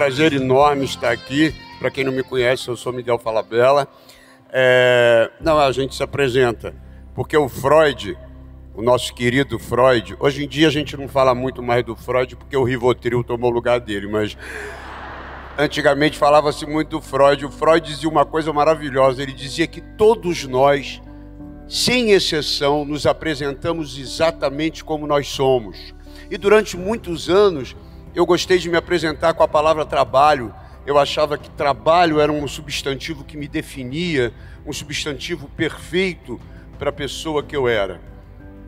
prazer enorme estar aqui. Para quem não me conhece, eu sou Miguel Falabella. Não, a gente se apresenta, porque o Freud, o nosso querido Freud, hoje em dia a gente não fala muito mais do Freud porque o Rivotril tomou o lugar dele, mas antigamente falava-se muito do Freud. O Freud dizia uma coisa maravilhosa, ele dizia que todos nós, sem exceção, nos apresentamos exatamente como nós somos. E durante muitos anos eu gostei de me apresentar com a palavra trabalho. Eu achava que trabalho era um substantivo que me definia, um substantivo perfeito para a pessoa que eu era.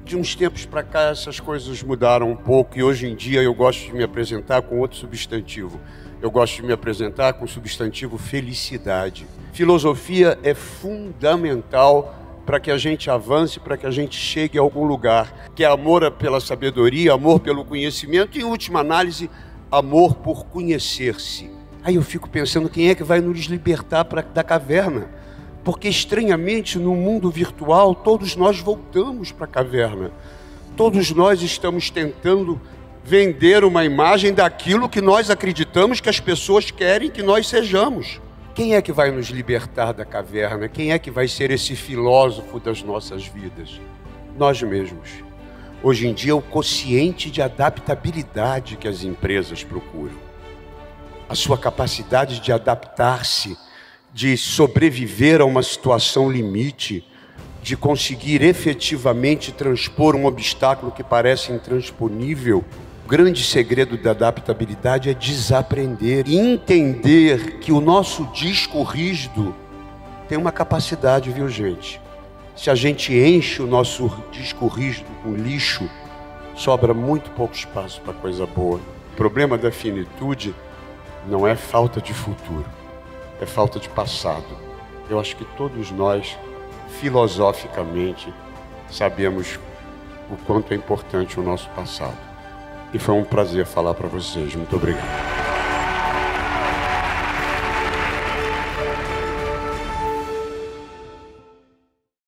De uns tempos para cá essas coisas mudaram um pouco e hoje em dia eu gosto de me apresentar com outro substantivo. Eu gosto de me apresentar com o substantivo felicidade. Filosofia é fundamental para que a gente avance, para que a gente chegue a algum lugar, que é amor pela sabedoria, amor pelo conhecimento e, em última análise, amor por conhecer-se. Aí eu fico pensando quem é que vai nos libertar da caverna, porque estranhamente no mundo virtual todos nós voltamos para a caverna. Todos nós estamos tentando vender uma imagem daquilo que nós acreditamos que as pessoas querem que nós sejamos. Quem é que vai nos libertar da caverna? Quem é que vai ser esse filósofo das nossas vidas? Nós mesmos. Hoje em dia é o quociente de adaptabilidade que as empresas procuram. A sua capacidade de adaptar-se, de sobreviver a uma situação limite, de conseguir efetivamente transpor um obstáculo que parece intransponível. O grande segredo da adaptabilidade é desaprender e entender que o nosso disco rígido tem uma capacidade, viu, gente? Se a gente enche o nosso disco rígido com lixo, sobra muito pouco espaço para coisa boa. O problema da finitude não é falta de futuro, é falta de passado. Eu acho que todos nós, filosoficamente, sabemos o quanto é importante o nosso passado. E foi um prazer falar para vocês. Muito obrigado.